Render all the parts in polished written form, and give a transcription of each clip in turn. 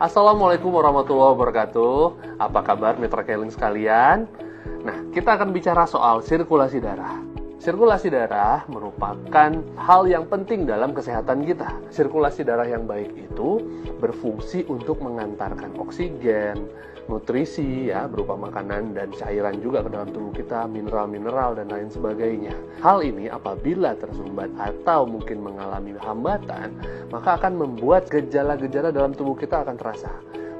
Assalamualaikum warahmatullahi wabarakatuh. Apa kabar mitra K-Link sekalian? Nah, kita akan bicara soal sirkulasi darah. Sirkulasi darah merupakan hal yang penting dalam kesehatan kita. Sirkulasi darah yang baik itu berfungsi untuk mengantarkan oksigen, nutrisi ya, berupa makanan dan cairan juga ke dalam tubuh kita, mineral-mineral dan lain sebagainya. Hal ini apabila tersumbat atau mungkin mengalami hambatan, maka akan membuat gejala-gejala dalam tubuh kita akan terasa.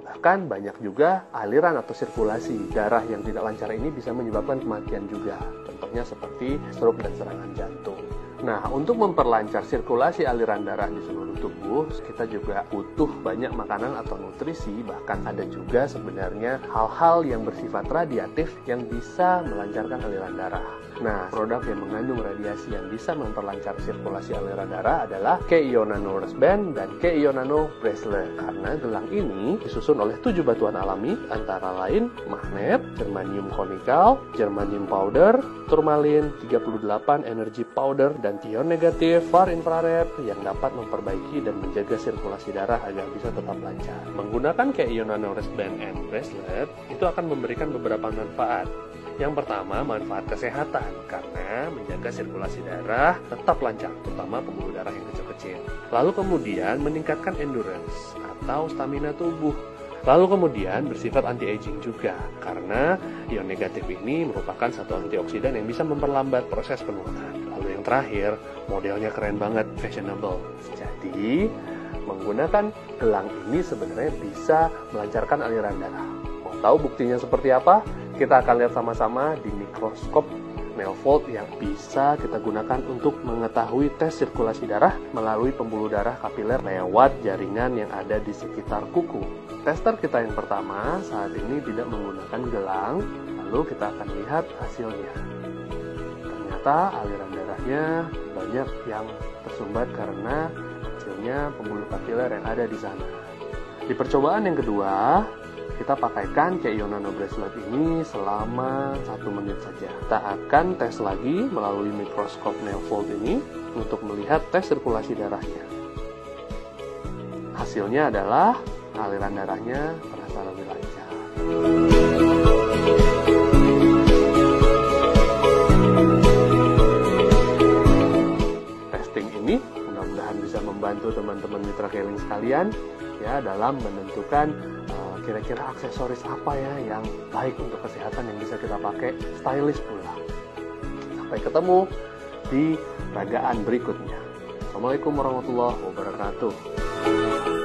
Bahkan banyak juga aliran atau sirkulasi darah yang tidak lancar ini bisa menyebabkan kematian juga. Contohnya seperti stroke dan serangan jantung. Nah, untuk memperlancar sirkulasi aliran darah di seluruh tubuh, kita juga butuh banyak makanan atau nutrisi. Bahkan ada juga sebenarnya hal-hal yang bersifat radiatif yang bisa melancarkan aliran darah. Nah, produk yang mengandung radiasi yang bisa memperlancar sirkulasi aliran darah adalah K-Ion Nano Wristband dan K-Ion Nano Bracelet. Karena gelang ini disusun oleh 7 batuan alami, antara lain magnet, germanium konikal, germanium powder, turmalin, 38 energy powder, dan ion negatif far infrared yang dapat memperbaiki dan menjaga sirkulasi darah agar bisa tetap lancar. Menggunakan K-Ion Nano Wristband and Bracelet itu akan memberikan beberapa manfaat. Yang pertama, manfaat kesehatan, karena menjaga sirkulasi darah tetap lancar, terutama pembuluh darah yang kecil-kecil. Lalu kemudian meningkatkan endurance atau stamina tubuh. Lalu kemudian bersifat anti-aging juga, karena ion negatif ini merupakan satu antioksidan yang bisa memperlambat proses penuaan. Lalu yang terakhir, modelnya keren banget, fashionable. Jadi, menggunakan gelang ini sebenarnya bisa melancarkan aliran darah. Mau tahu buktinya seperti apa? Kita akan lihat sama-sama di mikroskop Neofold yang bisa kita gunakan untuk mengetahui tes sirkulasi darah melalui pembuluh darah kapiler lewat jaringan yang ada di sekitar kuku. Tester kita yang pertama saat ini tidak menggunakan gelang, lalu kita akan lihat hasilnya. Ternyata aliran darahnya banyak yang tersumbat karena kecilnya pembuluh kapiler yang ada di sana. Di percobaan yang kedua, kita pakaikan K-Ion Nano Bracelet ini selama 1 menit saja. Kita akan tes lagi melalui mikroskop Neofold ini untuk melihat tes sirkulasi darahnya. Hasilnya adalah aliran darahnya terasa lebih lancar. Testing ini mudah-mudahan bisa membantu teman-teman mitra K-Link sekalian ya dalam menentukan kira-kira aksesoris apa ya yang baik untuk kesehatan yang bisa kita pakai, stylish pula. Sampai ketemu di ragaan berikutnya. Assalamualaikum warahmatullahi wabarakatuh.